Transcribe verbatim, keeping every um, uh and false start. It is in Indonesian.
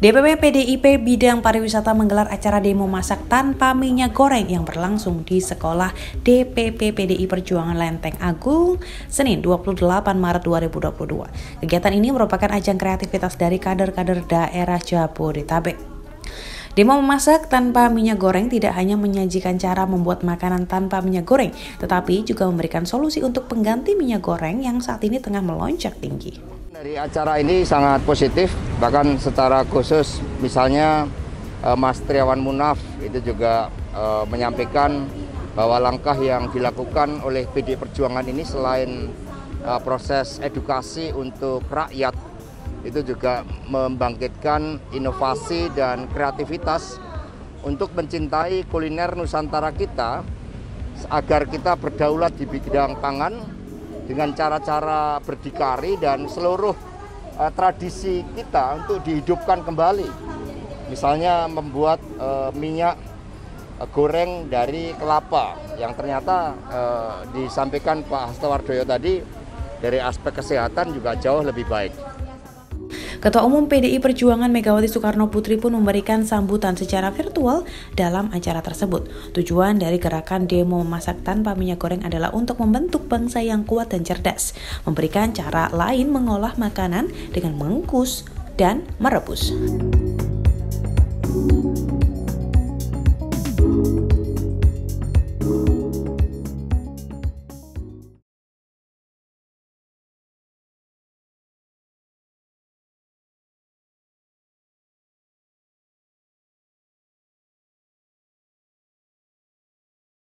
D P P P D I P bidang pariwisata menggelar acara demo masak tanpa minyak goreng yang berlangsung di sekolah D P P P D I Perjuangan Lenteng Agung, Senin dua puluh delapan Maret dua ribu dua puluh dua. Kegiatan ini merupakan ajang kreativitas dari kader-kader daerah Jabodetabek. Demo memasak tanpa minyak goreng tidak hanya menyajikan cara membuat makanan tanpa minyak goreng, tetapi juga memberikan solusi untuk pengganti minyak goreng yang saat ini tengah melonjak tinggi. Dari acara ini sangat positif, bahkan secara khusus misalnya Mas Triawan Munaf itu juga uh, menyampaikan bahwa langkah yang dilakukan oleh P D I Perjuangan ini selain uh, proses edukasi untuk rakyat, itu juga membangkitkan inovasi dan kreativitas untuk mencintai kuliner Nusantara kita agar kita berdaulat di bidang pangan dengan cara-cara berdikari dan seluruh uh, tradisi kita untuk dihidupkan kembali. Misalnya membuat uh, minyak uh, goreng dari kelapa yang ternyata uh, disampaikan Pak Hasto Wardoyo tadi dari aspek kesehatan juga jauh lebih baik. Ketua Umum P D I Perjuangan Megawati Soekarnoputri pun memberikan sambutan secara virtual dalam acara tersebut. Tujuan dari gerakan demo memasak tanpa minyak goreng adalah untuk membentuk bangsa yang kuat dan cerdas, memberikan cara lain mengolah makanan dengan mengukus dan merebus.